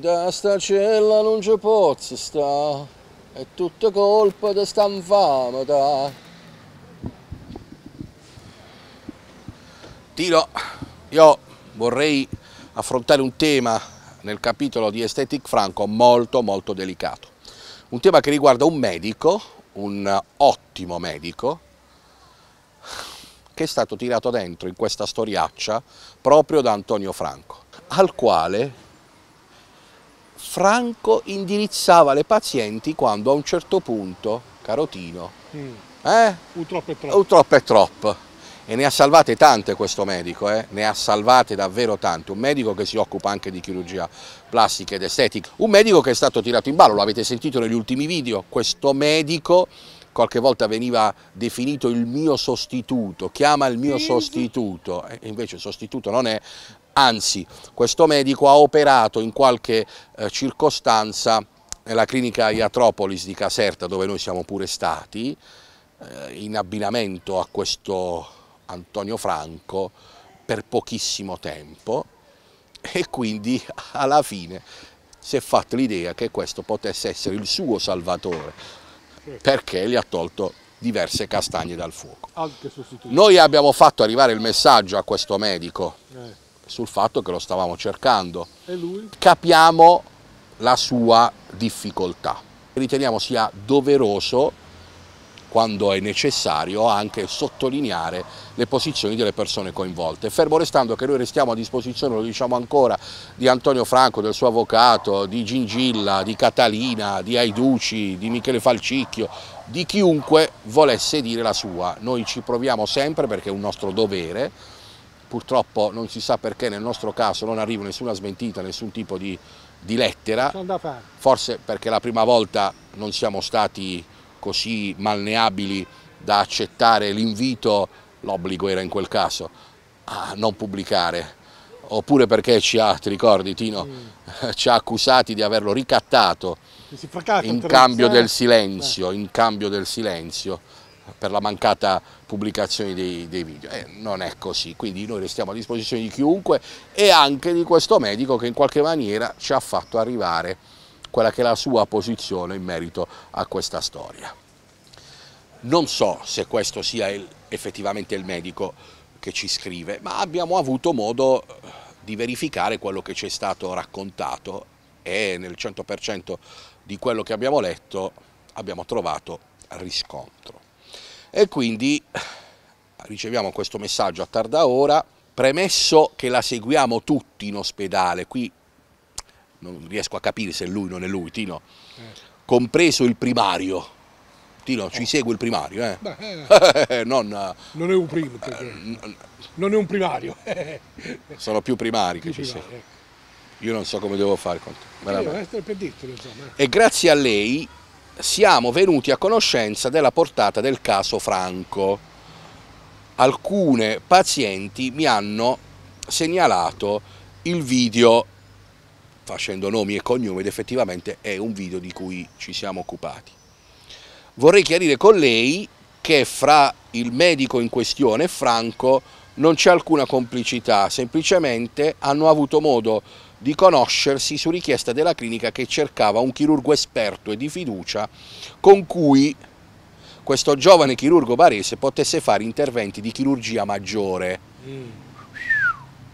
da sta cella non ci posso sta, è tutta colpa di sta infame, da. Tiro, io vorrei affrontare un tema nel capitolo di Aesthetic Franco molto delicato. Un tema che riguarda un medico, un ottimo medico, che è stato tirato dentro in questa storiaccia proprio da Antonio Franco, al quale Franco indirizzava le pazienti quando a un certo punto, carotino, un troppo è troppo, e ne ha salvate tante questo medico, ne ha salvate davvero tante, un medico che si occupa anche di chirurgia plastica ed estetica, un medico che è stato tirato in ballo, lo avete sentito negli ultimi video, questo medico qualche volta veniva definito il mio sostituto, chiama il mio sostituto, e invece sostituto non è, anzi questo medico ha operato in qualche circostanza nella clinica Iatropolis di Caserta, dove noi siamo pure stati, in abbinamento a questo Antonio Franco per pochissimo tempo, e quindi alla fine si è fatta l'idea che questo potesse essere il suo salvatore, perché gli ha tolto diverse castagne dal fuoco. Noi abbiamo fatto arrivare il messaggio a questo medico sul fatto che lo stavamo cercando. E lui? Capiamo la sua difficoltà. Riteniamo sia doveroso, quando è necessario, anche sottolineare le posizioni delle persone coinvolte. Fermo restando che noi restiamo a disposizione, lo diciamo ancora, di Antonio Franco, del suo avvocato, di Gingilla, di Catalina, di Aiducci, di Michele Falcicchio, di chiunque volesse dire la sua. Noi ci proviamo sempre perché è un nostro dovere, purtroppo non si sa perché nel nostro caso non arriva nessuna smentita, nessun tipo di lettera, forse perché la prima volta non siamo stati così malleabili da accettare l'invito, l'obbligo era in quel caso, a non pubblicare, oppure perché ti ricordi Tino, ci ha accusati di averlo ricattato in cambio del silenzio, per la mancata pubblicazione dei video. Non è così, quindi noi restiamo a disposizione di chiunque e anche di questo medico che in qualche maniera ci ha fatto arrivare quella che è la sua posizione in merito a questa storia. Non so se questo sia effettivamente il medico che ci scrive, ma abbiamo avuto modo di verificare quello che ci è stato raccontato e nel 100% di quello che abbiamo letto abbiamo trovato riscontro. E quindi riceviamo questo messaggio a tarda ora, premesso che la seguiamo tutti in ospedale, qui non riesco a capire se è lui o non è lui, Tino, compreso il primario. Tino, ci segue il primario, eh? Beh, non è un primo, non è un primario. Sono più primari che ci seguono. Io non so come devo fare con te. E grazie a lei siamo venuti a conoscenza della portata del caso Franco. Alcune pazienti mi hanno segnalato il video facendo nomi e cognomi, ed effettivamente è un video di cui ci siamo occupati. Vorrei chiarire con lei che fra il medico in questione e Franco non c'è alcuna complicità, semplicemente hanno avuto modo di conoscersi su richiesta della clinica che cercava un chirurgo esperto e di fiducia con cui questo giovane chirurgo barese potesse fare interventi di chirurgia maggiore.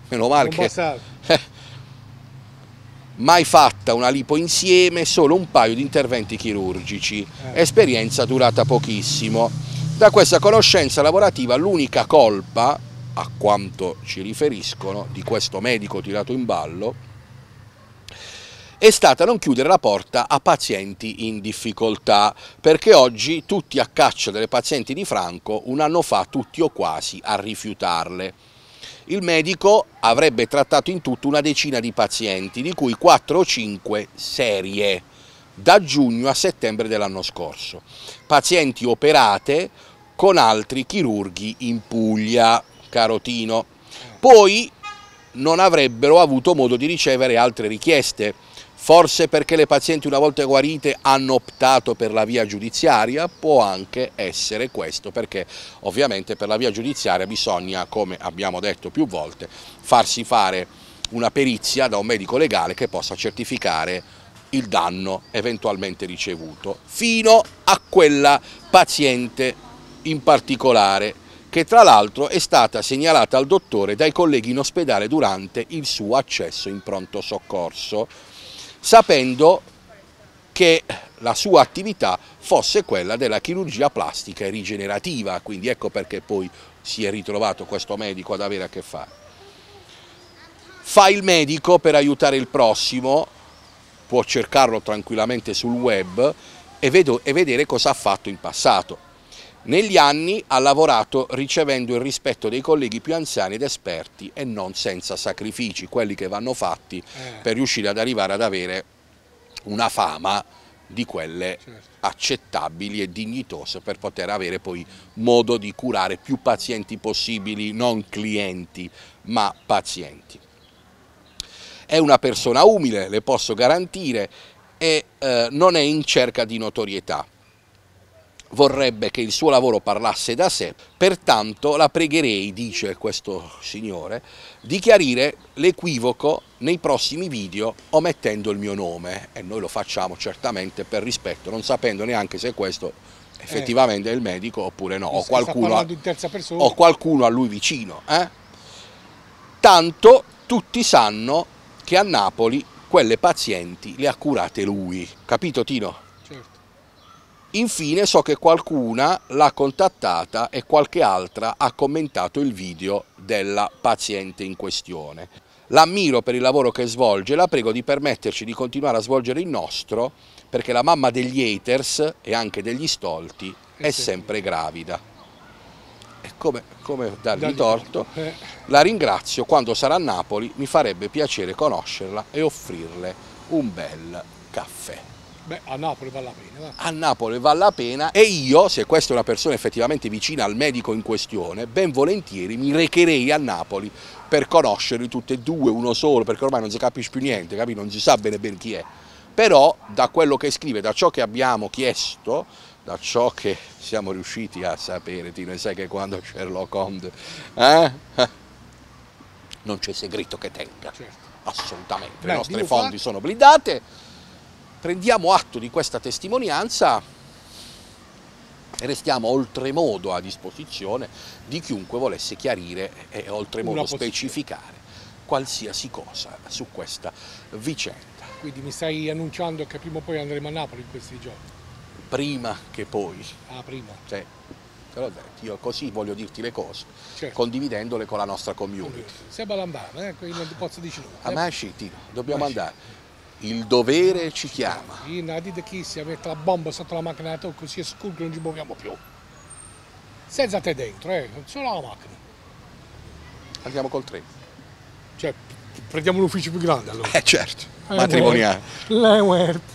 Meno male che... mai fatta una lipo insieme, solo un paio di interventi chirurgici, esperienza durata pochissimo. Da questa conoscenza lavorativa l'unica colpa, a quanto ci riferiscono, di questo medico tirato in ballo è stata non chiudere la porta a pazienti in difficoltà, perché oggi tutti a caccia delle pazienti di Franco, un anno fa tutti o quasi a rifiutarle. Il medico avrebbe trattato in tutto una decina di pazienti, di cui 4 o 5 serie, da giugno a settembre dell'anno scorso. Pazienti operate con altri chirurghi in Puglia, carotino. Poi non avrebbero avuto modo di ricevere altre richieste, forse perché le pazienti una volta guarite hanno optato per la via giudiziaria, può anche essere questo, perché ovviamente per la via giudiziaria bisogna, come abbiamo detto più volte, farsi fare una perizia da un medico legale che possa certificare il danno eventualmente ricevuto fino a quella paziente in particolare, che tra l'altro è stata segnalata al dottore dai colleghi in ospedale durante il suo accesso in pronto soccorso, sapendo che la sua attività fosse quella della chirurgia plastica e rigenerativa, quindi ecco perché poi si è ritrovato questo medico ad avere a che fare. Fa il medico per aiutare il prossimo, può cercarlo tranquillamente sul web e vedere cosa ha fatto in passato. Negli anni ha lavorato ricevendo il rispetto dei colleghi più anziani ed esperti e non senza sacrifici, quelli che vanno fatti per riuscire ad arrivare ad avere una fama di quelle accettabili e dignitose per poter avere poi modo di curare più pazienti possibili, non clienti ma pazienti. È una persona umile, le posso garantire, e non è in cerca di notorietà. Vorrebbe che il suo lavoro parlasse da sé, pertanto la pregherei, dice questo signore, di chiarire l'equivoco nei prossimi video omettendo il mio nome, e noi lo facciamo certamente per rispetto, non sapendo neanche se questo effettivamente è il medico oppure no, o qualcuno, in terza persona, o qualcuno a lui vicino. Tanto tutti sanno che a Napoli quelle pazienti le ha curate lui, capito Tino? Infine so che qualcuna l'ha contattata e qualche altra ha commentato il video della paziente in questione. L'ammiro per il lavoro che svolge e la prego di permetterci di continuare a svolgere il nostro, perché la mamma degli haters e anche degli stolti è sempre gravida. E come dargli torto? La ringrazio, quando sarà a Napoli mi farebbe piacere conoscerla e offrirle un bel caffè. Beh, a Napoli vale la pena. A Napoli vale la pena, e io, se questa è una persona effettivamente vicina al medico in questione, ben volentieri mi recherei a Napoli per conoscerli tutti e due, uno solo, perché ormai non si capisce più niente, capito? Non si sa bene ben chi è. Però da quello che scrive, da ciò che abbiamo chiesto, da ciò che siamo riusciti a sapere, Tino, e sai che quando c'è Sherlock Holmes, non c'è segreto che tenga, assolutamente. Beh, le nostre fonti sono blindate. Prendiamo atto di questa testimonianza e restiamo oltremodo a disposizione di chiunque volesse chiarire e oltremodo specificare qualsiasi cosa su questa vicenda. Quindi mi stai annunciando che prima o poi andremo a Napoli in questi giorni? Prima che poi. Ah, prima? Sì, te l'ho detto, io così voglio dirti le cose, condividendole con la nostra community. Sei balambano, quindi non ti posso dire nulla. Amasci, Tino, dobbiamo andare. Il dovere ci chiama. Non dite chi si mette la bomba sotto la macchina da tocco, si escurge, non ci muoviamo più. Senza te dentro, solo la macchina. Andiamo col treno. Cioè, prendiamo l'ufficio più grande allora. Certo, matrimoniale.